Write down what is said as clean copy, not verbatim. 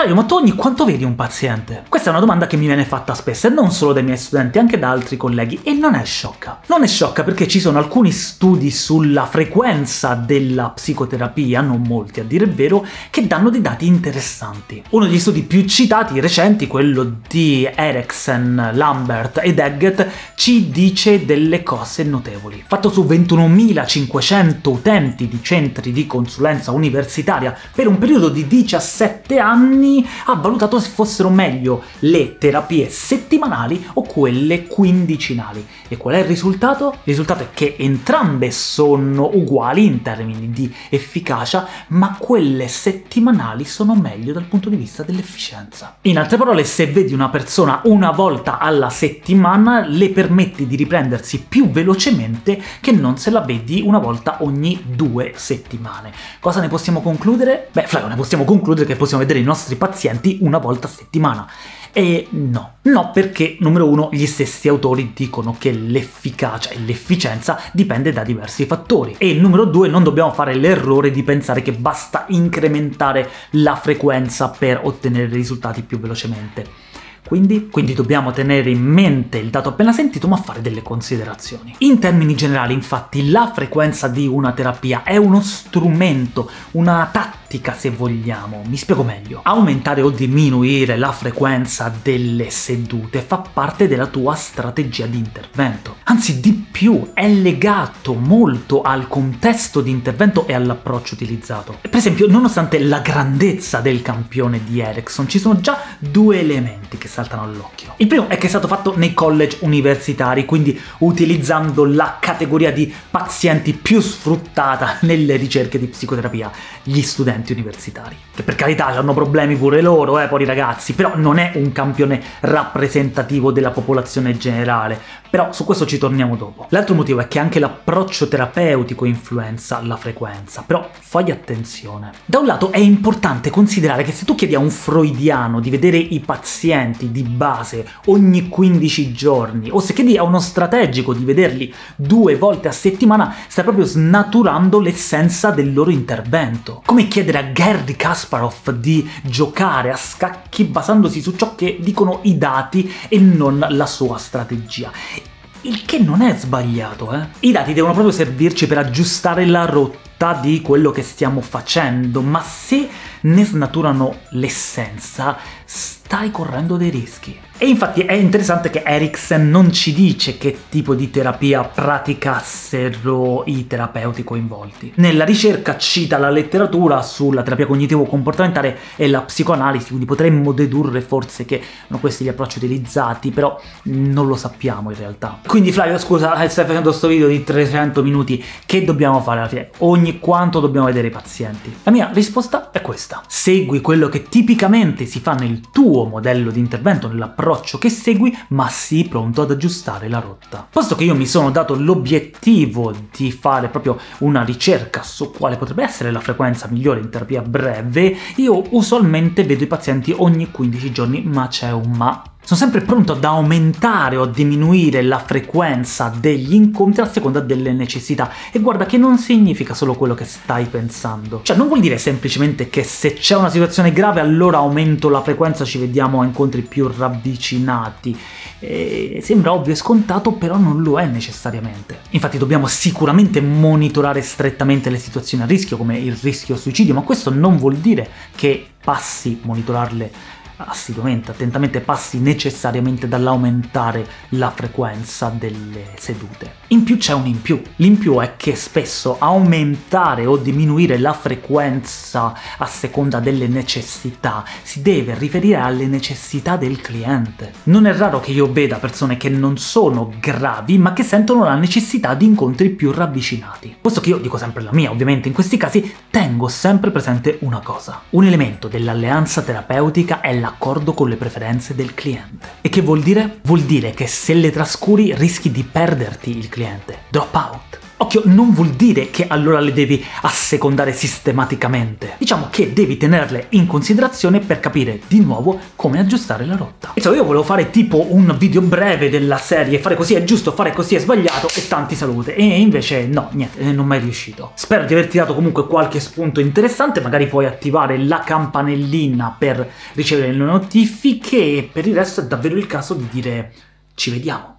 Flavio, ma tu ogni quanto vedi un paziente? Questa è una domanda che mi viene fatta spesso, e non solo dai miei studenti, anche da altri colleghi, e non è sciocca. Non è sciocca perché ci sono alcuni studi sulla frequenza della psicoterapia, non molti a dire il vero, che danno dei dati interessanti. Uno degli studi più citati recenti, quello di Erekson, Lambert ed Eggett, ci dice delle cose notevoli. Fatto su 21.500 utenti di centri di consulenza universitaria per un periodo di 17 anni, ha valutato se fossero meglio le terapie settimanali o quelle quindicinali. E qual è il risultato? Il risultato è che entrambe sono uguali in termini di efficacia, ma quelle settimanali sono meglio dal punto di vista dell'efficienza. In altre parole, se vedi una persona una volta alla settimana, le permetti di riprendersi più velocemente che non se la vedi una volta ogni 2 settimane. Cosa ne possiamo concludere? Beh, Flavio, ne possiamo concludere che possiamo vedere i nostri pazienti una volta a settimana. E no. No, perché, numero uno, gli stessi autori dicono che l'efficacia e l'efficienza dipende da diversi fattori. E numero due, non dobbiamo fare l'errore di pensare che basta incrementare la frequenza per ottenere risultati più velocemente. Quindi dobbiamo tenere in mente il dato appena sentito, ma fare delle considerazioni. In termini generali, infatti, la frequenza di una terapia è uno strumento, una tattica, se vogliamo. Mi spiego meglio. Aumentare o diminuire la frequenza delle sedute fa parte della tua strategia di intervento. Anzi, di più, è legato molto al contesto di intervento e all'approccio utilizzato. Per esempio, nonostante la grandezza del campione di Erekson, ci sono già due elementi che saltano all'occhio. Il primo è che è stato fatto nei college universitari, quindi utilizzando la categoria di pazienti più sfruttata nelle ricerche di psicoterapia, gli studenti universitari. Che per carità hanno problemi pure loro, poi i ragazzi, però non è un campione rappresentativo della popolazione generale, però su questo ci torniamo dopo. L'altro motivo è che anche l'approccio terapeutico influenza la frequenza, però fai attenzione. Da un lato è importante considerare che se tu chiedi a un freudiano di vedere i pazienti di base ogni 15 giorni, o se chiedi a uno strategico di vederli 2 volte a settimana, stai proprio snaturando l'essenza del loro intervento. Come chiedere a Gary Kasparov di giocare a scacchi basandosi su ciò che dicono i dati e non la sua strategia. Il che non è sbagliato, eh? I dati devono proprio servirci per aggiustare la rotta di quello che stiamo facendo, ma se ne snaturano l'essenza, stai correndo dei rischi. E infatti è interessante che Erekson non ci dice che tipo di terapia praticassero i terapeuti coinvolti. Nella ricerca cita la letteratura sulla terapia cognitivo-comportamentale e la psicoanalisi, quindi potremmo dedurre forse che sono questi gli approcci utilizzati, però non lo sappiamo in realtà. Quindi Flavio, scusa, stai facendo questo video di 300 minuti, che dobbiamo fare alla fine? Ogni quanto dobbiamo vedere i pazienti? La mia risposta è questa. Segui quello che tipicamente si fa nel tuo modello di intervento, nell'approccio che segui, ma sii pronto ad aggiustare la rotta. Posto che io mi sono dato l'obiettivo di fare proprio una ricerca su quale potrebbe essere la frequenza migliore in terapia breve, io usualmente vedo i pazienti ogni 15 giorni, ma c'è un ma. Sono sempre pronto ad aumentare o a diminuire la frequenza degli incontri a seconda delle necessità. E guarda che non significa solo quello che stai pensando. Cioè, non vuol dire semplicemente che se c'è una situazione grave allora aumento la frequenza, ci vediamo a incontri più ravvicinati. Sembra ovvio e scontato, però non lo è necessariamente. Infatti dobbiamo sicuramente monitorare strettamente le situazioni a rischio, come il rischio suicidio, ma questo non vuol dire che passi a monitorarle assiduamente, attentamente, passi necessariamente dall'aumentare la frequenza delle sedute. In più c'è un in più. L'in più è che spesso aumentare o diminuire la frequenza a seconda delle necessità si deve riferire alle necessità del cliente. Non è raro che io veda persone che non sono gravi, ma che sentono la necessità di incontri più ravvicinati. Posto che io dico sempre la mia, ovviamente in questi casi tengo sempre presente una cosa. Un elemento dell'alleanza terapeutica è la accordo con le preferenze del cliente. E che vuol dire? Vuol dire che se le trascuri rischi di perderti il cliente. Drop out. Occhio, non vuol dire che allora le devi assecondare sistematicamente. Diciamo che devi tenerle in considerazione per capire di nuovo come aggiustare la rotta. Insomma, io volevo fare tipo un video breve della serie, fare così è giusto, fare così è sbagliato e tanti salute. E invece no, niente, non mai riuscito. Spero di averti dato comunque qualche spunto interessante, magari puoi attivare la campanellina per ricevere le notifiche e per il resto è davvero il caso di dire ci vediamo.